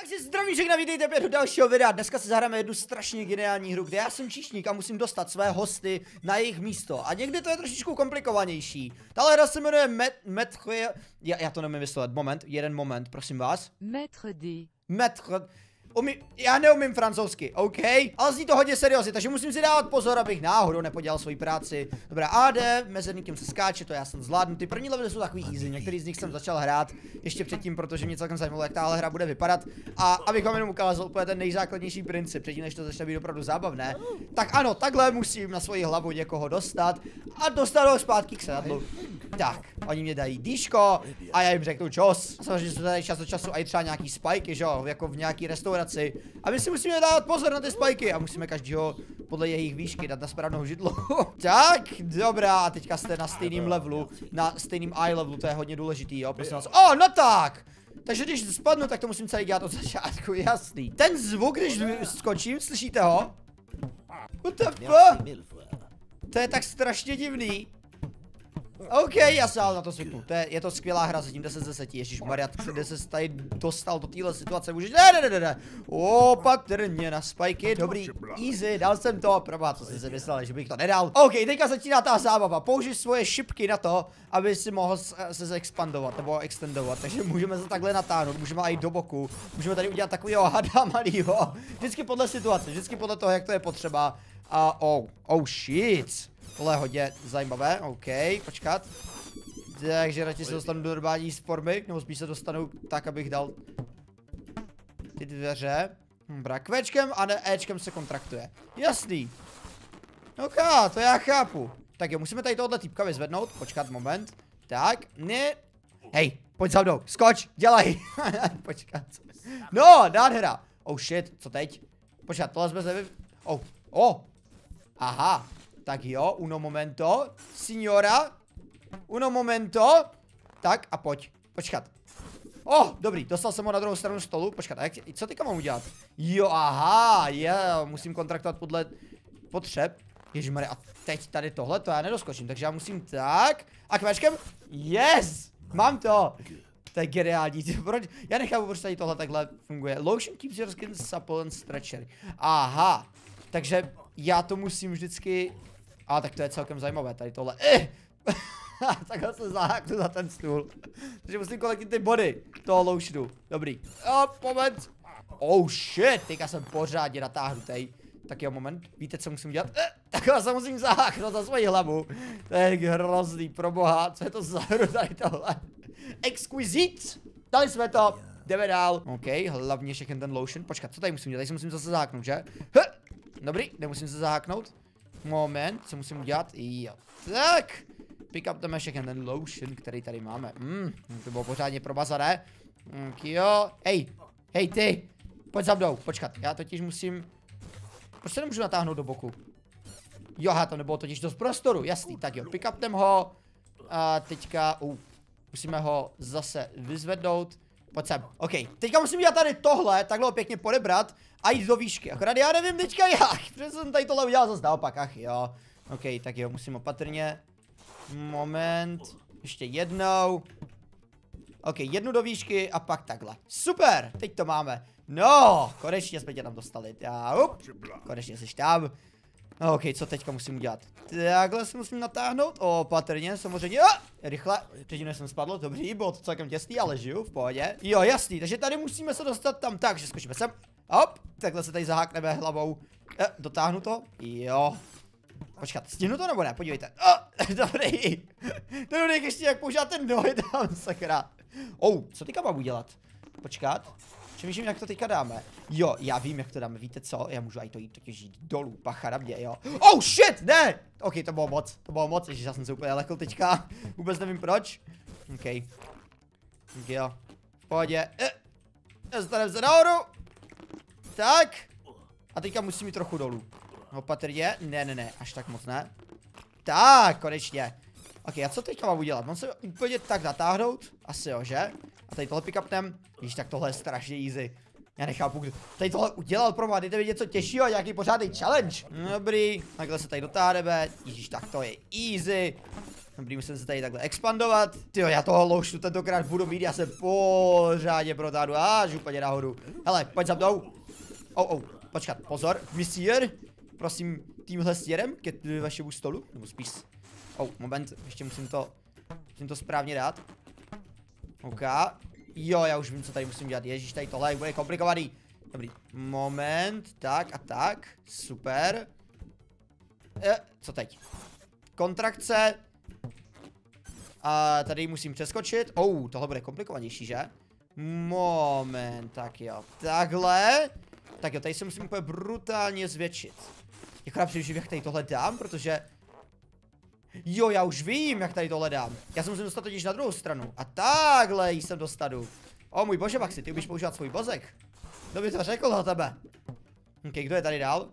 Takže zdraví všechna, vítejte opět do dalšího videa. Dneska si zahráme jednu strašně geniální hru, kde já jsem číšník a musím dostat své hosty na jejich místo. A někdy to je trošičku komplikovanější. Tahle hra se jmenuje Maître D'. Já to nemůžu vyslovit, jeden moment, prosím vás. Maître D'. Já neumím francouzsky, OK? Ale zní to hodně seriózně, takže musím si dávat pozor, abych náhodou nepodělal svoji práci. Dobrá, AD, mezerníkem se skáče, to já jsem zvládnu. Ty první levely jsou takový easy, některý z nich jsem začal hrát ještě předtím, protože mě celkem zajímalo, jak tahle hra bude vypadat. A abych vám jenom ukázal úplně ten nejzákladnější princip, předtím, než to začne být opravdu zábavné. Tak ano, takhle musím na svoji hlavu někoho dostat a dostat ho zpátky k sedadlu. Tak, oni mě dají dýško a já jim řeknu čos. Samozřejmě jsou tady čas od času i třeba nějaký spajky, že jo, jako v nějaký restauraci. A my si musíme dávat pozor na ty spajky a musíme každého podle jejich výšky dát na správnou židlu. Tak, dobrá, a teďka jste na stejném levelu, na stejném eye levelu, to je hodně důležitý, jo, prosím vás. O, no tak! Takže když spadnu, tak to musím celý dělat od začátku, jasný. Ten zvuk, když skočím, slyšíte ho? What the fuck? To je tak strašně divný. OK, já se na to zvyknu. Je to skvělá hra, zatím 10 z 10. Ježišmarja, kde se tady dostal do téhle situace? Můžeš... Ne. Opatrně na spajky, dobrý, easy, dal jsem to. Pravá, to jsem si myslel, že bych to nedal. OK, teďka začíná ta zábava. Použij svoje šipky na to, aby si mohl se zexpandovat nebo extendovat. Takže můžeme se takhle natáhnout, můžeme i do boku. Můžeme tady udělat takového hada malýho. Vždycky podle situace, vždycky podle toho, jak to je potřeba. A oh shit. Tohle je hodně zajímavé, OK, počkat. Takže radši se dostanu do normální formy, nebo spíš se dostanu tak, abych dal ty dveře. Kvečkem a ne Ečkem se kontraktuje. Jasný. OK, to já chápu. Tak jo, musíme tady tohle týpka vyzvednout, počkat moment. Tak, ne. Hej, pojď za mnou, skoč, dělej. Počkat. No, nádhera. Oh shit, co teď? Počkat, tohle jsme se Aha. Tak jo, uno momento, signora, uno momento, tak a pojď, počkat. Dobrý, dostal jsem ho na druhou stranu stolu, počkat, a jak, co teďka mám udělat? Jo, aha, musím kontraktovat podle potřeb. Ježišmarja, a teď tady tohle, to já nedoskočím, takže já musím tak, a kvačkem, yes, mám to. To je geniální, já nechápu, proč tady tohle takhle funguje. Lotion keeps your skin supple and stretcher, aha, takže já to musím vždycky... A tak to je celkem zajímavé, tady tohle. Takhle se zaháknu za ten stůl. Takže musím kolektit ty body toho loušnu. Dobrý. Moment. Oh shit, teďka jsem pořádně natáhnutý. Tak jo, moment. Víte, co musím dělat? Takhle se musím zaháknout za svoji hlavu. To je hrozný, proboha. Co je to za hru tady tohle? Exquisite. Dali jsme to. Jdeme dál. OK, hlavně všechny ten lotion. Počkat, co tady musím dělat? Tady se musím zase zaháknout, že? Dobrý, nemusím se zaháknout. Moment, co musím udělat? Jo. Tak, pick up the mashek and ten lotion, který tady máme. To bylo pořádně probazané. Jo, hej ty, pojď za mnou, počkat, já totiž musím... Proč se nemůžu natáhnout do boku? Jo, to nebylo totiž dost prostoru, jasný, tak jo, pick up tem ho. A teďka, musíme ho zase vyzvednout. Pojď sem, OK, teďka musím dělat tady tohle, takhle ho pěkně podebrat a jít do výšky, akorát já nevím teďka jak, protože jsem tady tohle udělal zase naopak, ach jo, OK, tak jo, musím opatrně, moment, ještě jednou, OK, jednu do výšky a pak takhle, super, teď to máme, no, konečně jsme tě tam dostali, konečně jsi tam, OK, co teďka musím udělat, takhle si musím natáhnout, opatrně, samozřejmě, rychle, předtím jsem spadl, dobrý, bylo to celkem těsný, ale žiju, v pohodě, jo, jasný, takže tady musíme se dostat tam tak, že skočíme sem. Hop, takhle se tady zahákneme hlavou. Dotáhnu to? Jo. Počkat, stihnu to nebo ne? Podívejte. Dobrý. Dobrý, ještě jak používat ten nohy tam, sakra. Co teďka mám udělat? Počkat. Přemýšlím, jak to teďka dáme. Jo, já vím, jak to dáme. Víte co? Já můžu aj to jít totiž jít dolů, pacha na mě, jo. Oh shit, ne! OK, to bylo moc, ježiš, já jsem se úplně lekl teďka. Vůbec nevím proč. OK. Jo. V pohodě. Dostaneme se nahoru. Tak, a teďka musím jít trochu dolů. Opatrně, ne, až tak moc ne. Tak, konečně. OK, a co teďka mám udělat? Mám se úplně tak natáhnout? Asi jo, že? A tady tohle pick-upnem? Víš, tak tohle je strašně easy. Já nechápu, kdo tady tohle udělal pro mě, dejte mi něco těžšího, nějaký pořádný challenge. Dobrý, takhle se tady dotáhneme. Ježíš, tak to je easy. Dobrý, musím se tady takhle expandovat. Tyjo, já toho louštu tentokrát budu mít, já se pořádně protáhnu až úplně nahoru. Hele, pojď za mnou. Počkat, pozor, misír. Prosím, tímhle stěrem ke vašemu stolu, nebo spíš... moment, ještě musím to správně dát. OK. Jo, já už vím, co tady musím dělat. Ježíš, tady tohle bude komplikovaný. Dobrý, moment, tak a tak, super. Co teď? Kontrakce. A tady musím přeskočit. Tohle bude komplikovanější, že? Moment, tak jo, takhle. Tak jo, tady se musím úplně brutálně zvětšit. Jakorát přemýšlím, jak tady tohle dám, protože... Jo, já už vím, jak tady tohle dám. Já se musím dostat totiž na druhou stranu. A takhle jí sem dostanu. O můj bože, Maxi, ty umíš používat svůj mozek. Kdo by to řekl o tebe? Ok, kdo je tady dál?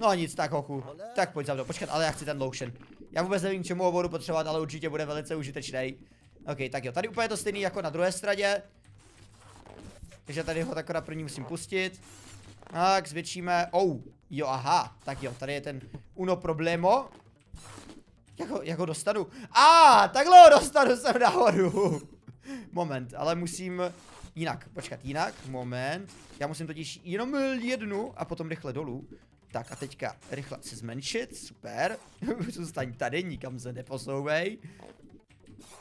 No nic, tak hochu. Tak pojď za mnou, počkat, ale já chci ten lotion. Já vůbec nevím, čemu ho budu potřebovat, ale určitě bude velice užitečný. Ok, tak jo, tady úplně to stejný jako na druhé straně. Takže tady ho takhle první musím pustit. Tak, zvětšíme. Jo, aha, tak jo, tady je ten uno problémo. Jak ho dostanu? Takhle ho dostanu sem nahoru. Moment, ale musím jinak, počkat, jinak, moment. Já musím totiž jenom jednu a potom rychle dolů. Tak a teďka rychle se zmenšit, super. Zůstaň tady, nikam se neposouvej.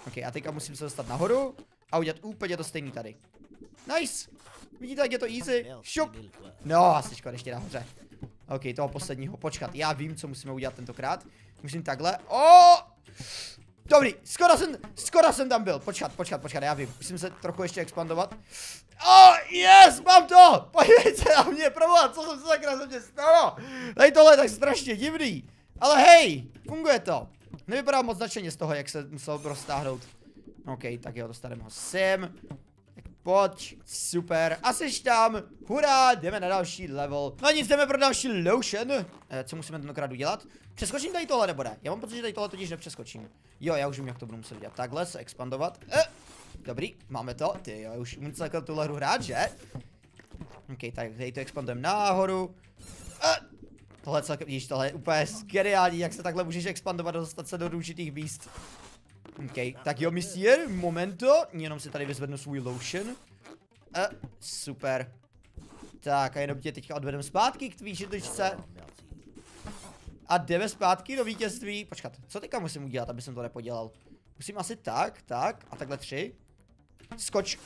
Ok, a teďka musím se dostat nahoru a udělat úplně to stejný tady. Nice, vidíte, jak je to easy, šup. No, asi škoda, ještě nahoře. Ok, toho posledního, počkat, já vím, co musíme udělat tentokrát. Musím takhle, dobrý, skoro jsem tam byl, počkat, já vím, musím se trochu ještě expandovat. Yes, mám to, podívejte na mě, proboha, co jsem se takhle za mě stalo. Tady tohle je tak strašně divný, ale hej, funguje to. Nevypadá moc značeně z toho, jak se musel roztáhnout. Ok, tak jo, dostaneme ho sem. Pojď, super, a seš tam, hurá, jdeme na další level. No nic, jdeme pro další lotion. Co musíme tentokrát udělat? Přeskočím tady tohle nebo ne? Já mám pocit, že tady tohle totiž nepřeskočím. Jo, já už vím, jak to budu muset dělat. Takhle se expandovat. Dobrý, máme to. Ty jo, už umím celkem tuhle hru hrát, že? Ok, tak tady to expandujeme nahoru. Tohle celkem, víš, tohle je úplně geniální, jak se takhle můžeš expandovat a dostat se do důležitých míst. Ok, tak jo, mistýr, momento, jenom si tady vyzvednu svůj lotion. Super. Tak a jenom tě teďka odvedem zpátky k tvý židličce. A jdeme zpátky do vítězství. Počkat, co teďka musím udělat, aby jsem to nepodělal? Musím asi tak a takhle tři. Skoč.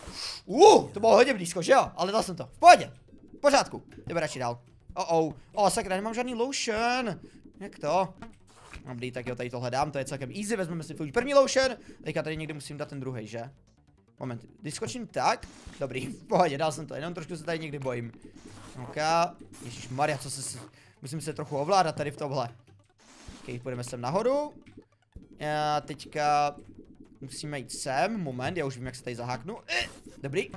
To bylo hodně blízko, že jo? Ale dal jsem to, v pohodě. V pořádku, jdeme radši dál. Sakra, nemám žádný lotion. Jak to? Dobrý, tak jo, tady to hledám, to je celkem easy, vezmeme si tu první lotion, teďka tady někde musím dát ten druhý, že? Moment, když skočím tak, dobrý, v pohodě, dal jsem to, jenom trošku se tady někdy bojím. Ok, ježišmarja, musím se trochu ovládat tady v tomhle. Ok, půjdeme sem nahoru. A teďka musíme jít sem, moment, já už vím, jak se tady zaháknu. Dobrý.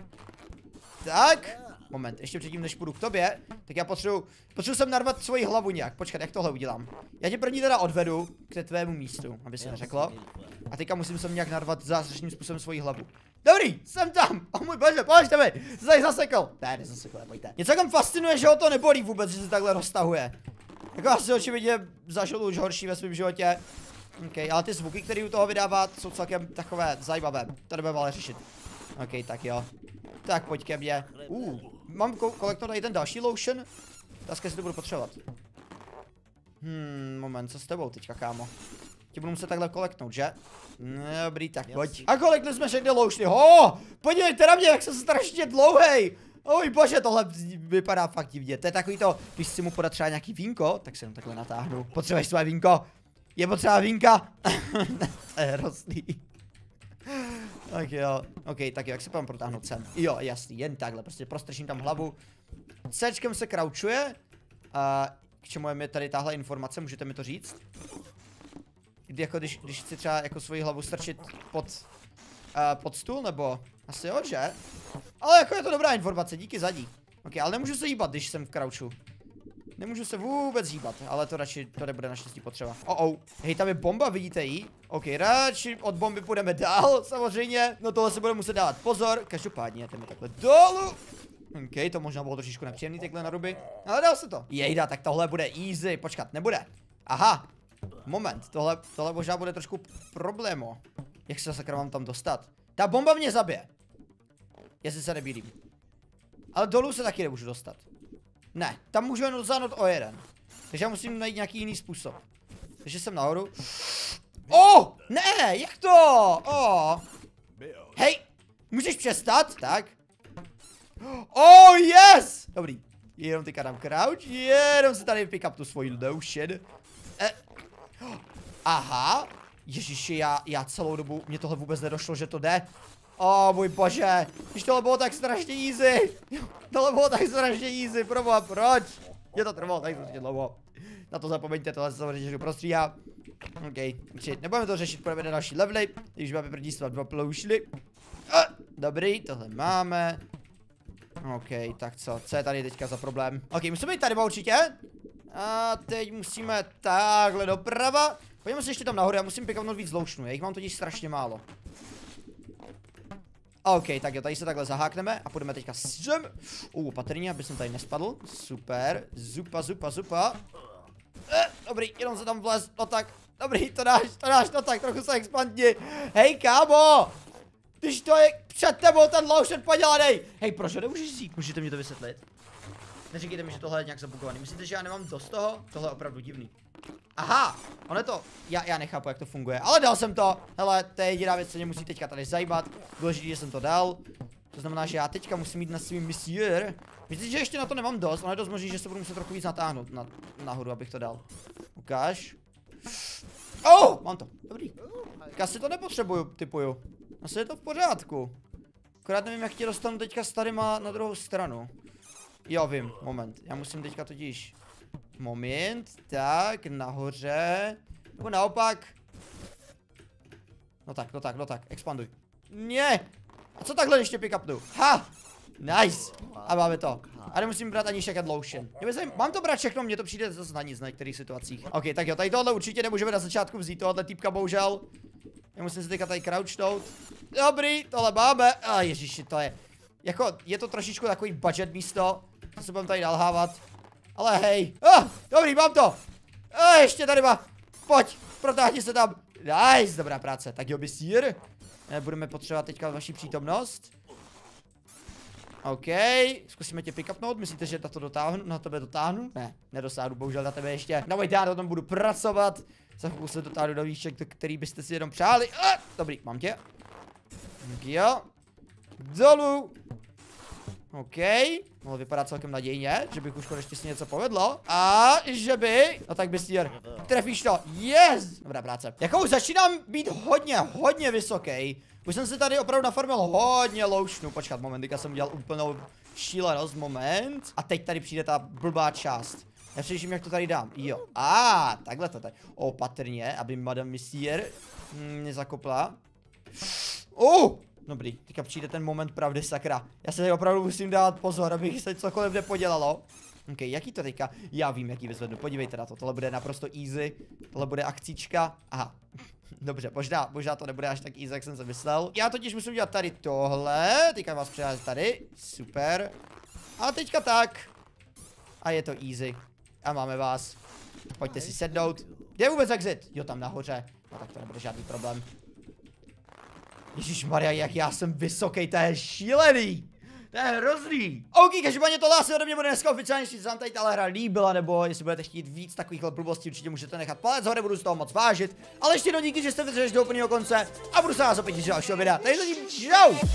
Tak, moment, ještě předtím, než půjdu k tobě, tak já potřebuji sem narvat svoji hlavu nějak. Počkat, jak tohle udělám? Já tě první teda odvedu k tvému místu, aby se neřeklo. A teďka musím sem nějak narvat zásadním způsobem svoji hlavu. Dobrý, jsem tam! O můj bože, pojďte mi! Jsi tady zasekl! Ne, nezasekl, nebojte. Něco tam fascinuje, že ho to nebolí vůbec, že se takhle roztahuje. Jako asi očividně zažil už horší ve svém životě. Ok, ale ty zvuky, které u toho vydává, jsou celkem takové zajímavé. To nebudeme ale řešit. Ok, tak jo. Tak pojď ke mně. Mám kolektor tady ten další lotion. Dneska si to budu potřebovat. Moment, co s tebou teďka, kámo? Ti budu muset takhle kolektnout, že? Dobrý, tak pojď. A kolektli jsme všechny lotiony. Podívejte na mě, jak jsem strašně dlouhej. Oj bože, tohle vypadá fakt divně. To je takový to, když si mu podat třeba nějaký vínko, tak se jenom takhle natáhnu. Potřebuješ své vínko? Je potřeba vínka? To je hrozný. Tak jo, ok, tak jo, jak se pám protáhnout sem? Jo, jasný, jen takhle, prostě prostrčím tam hlavu. Cčkem se crouchuje. A k čemu je tady tahle informace, můžete mi to říct? Když chci třeba jako svoji hlavu strčit pod stůl, nebo? Asi jo, že? Ale jako je to dobrá informace, díky za ní. Ok, ale nemůžu se hýbat, když jsem v crouchu. Nemůžu se vůbec hýbat, ale to radši, to nebude naštěstí potřeba. Hej, tam je bomba, vidíte ji? Ok, radši od bomby půjdeme dál, samozřejmě. No tohle se bude muset dávat pozor, každopádně jdeme takhle dolů. Ok, to možná bylo trošičku nepříjemný takhle na ruby, ale dal se to. Jejda, tak tohle bude easy, počkat, nebude. Aha, Moment, tohle možná bude trošku problémo. Jak se sakra mám tam dostat? Ta bomba mě zabije. Jestli se nebýlím. Ale dolů se taky nemůžu dostat. Ne, tam můžu jen zanot o jeden. Takže já musím najít nějaký jiný způsob. Takže jsem nahoru. Oh, ne, jak to? Oh. Hej, můžeš přestat? Tak. Oh, yes! Dobrý. Jenom teďka dám crouch, jenom se tady pick up tu svoji lotion. Aha. Ježiši, já celou dobu, mě tohle vůbec nedošlo, že to jde. Oh, můj bože. Když tohle bylo tak strašně easy. Tohle bylo tak strašně easy, proboha, proč? Je to trvalo tak strašně dlouho. Na to zapomeňte, tohle se samozřejmě všechno prostříhá. Ok, nebudeme to řešit, půjdeme na další levely. Když máme první svat dva ploušly. Dobrý, tohle máme. Ok, tak co je tady teďka za problém? Ok, musíme jít tady určitě. A teď musíme takhle doprava. Pojďme se ještě tam nahoru, já musím pikavnout víc loušnů, já jich mám totiž strašně málo. Ok, tak jo, tady se takhle zahákneme a půjdeme teďka sem. Opatrně, aby jsem tady nespadl. Super, zupa. Dobrý, jenom se tam vlez, no tak. Dobrý, to dáš, no tak, trochu se expandni. Hej, kámo! Když to je před tebou ten lotion podělanej! Hej, proč ho nemůžeš vzít? Můžete mi to vysvětlit? Neříkejte mi, že tohle je nějak zabugovaný. Myslíte, že já nemám dost toho? Tohle je opravdu divný. Aha, ono to, já nechápu, jak to funguje, ale dal jsem to. Hele, to je jediná věc, co mě musí teďka tady zajímat. Důležitý, že jsem to dal. To znamená, že já teďka musím jít na svým misier. Myslíte, že ještě na to nemám dost, ale je dost možný, že se budu muset trochu víc natáhnout nahoru, abych to dal. Ukáž. Oh, mám to, dobrý. Tak asi to nepotřebuju, typuju. Asi je to v pořádku. Akorát nevím, jak tě dostanu teďka s tadyma na druhou stranu. Jo, vím, moment, já musím teďka totiž... Moment, tak, nahoře. Nebo naopak. No tak, expanduj. Ne! A co takhle ještě pick upnu? Ha! Nice! A máme to. A nemusím brát ani shaken lotion. Mám to brát všechno, mně to přijde zase na nic na některých situacích. Ok, tak jo, tady tohle určitě nemůžeme na začátku vzít, tohle týpka bohužel. Já musím se teďka tady crouchnout. Dobrý, tohle máme. A ježiši, to je. Jako, je to trošičku takový budget místo. Co se budem tady nalhávat. Ale hej, dobrý, mám to. Ještě tady má. Pojď, protáhni se tam. Nice, dobrá práce. Tak jo, bisír. Budeme potřebovat teďka vaši přítomnost. OK, zkusíme tě pick-upnout. Myslíte, že na to dotáhnu? Na tebe dotáhnu? Ne, nedosáhnu, bohužel na tebe ještě. No wait, já na tom budu pracovat. Za chvilku se dotáhnu do výšek, který byste si jenom přáli. Dobrý, mám tě. Tak jo. Dolů. OK, mohlo vypadat celkem nadějně, že bych už konečně si něco povedlo. A že by, no tak bystír, trefíš to, yes, dobrá práce. Jako už začínám být hodně vysoký. Už jsem se tady opravdu nafarmil hodně loušnů. Počkat, moment, teďka jsem udělal úplnou šílenost, moment. A teď tady přijde ta blbá část. Já přemýšlím, jak to tady dám, jo. Takhle to tady, opatrně, aby madame Messier nezakopla. Dobrý, teďka přijde ten moment pravdy, sakra. Já se tady opravdu musím dát pozor, abych se cokoliv nepodělalo. Ok, jaký to teďka? Já vím, jaký vyzvednu, podívejte na to, tohle bude naprosto easy. Tohle bude akcička, aha. Dobře, možná to nebude až tak easy, jak jsem se myslel. Já totiž musím dělat tady tohle, teďka vás přiházet tady, super. A teďka tak. A je to easy. A máme vás. Pojďte si sednout. Kde je vůbec exit? Jo, tam nahoře. No tak to nebude žádný problém. Ježišmarja, jak já jsem vysoký, to je šílený, to je hrozný. Ok, každopádně tohle asi ode mě bude dneska oficiálně, jestli se vám tady tahle hra líbila, nebo jestli budete chtít víc takových blbostí, určitě můžete nechat palec hore, budu z toho moc vážit. Ale ještě jednou díky, že jste vydrželi do úplného konce a budu se vás opět těšit dalšího videa, takže zatím čau.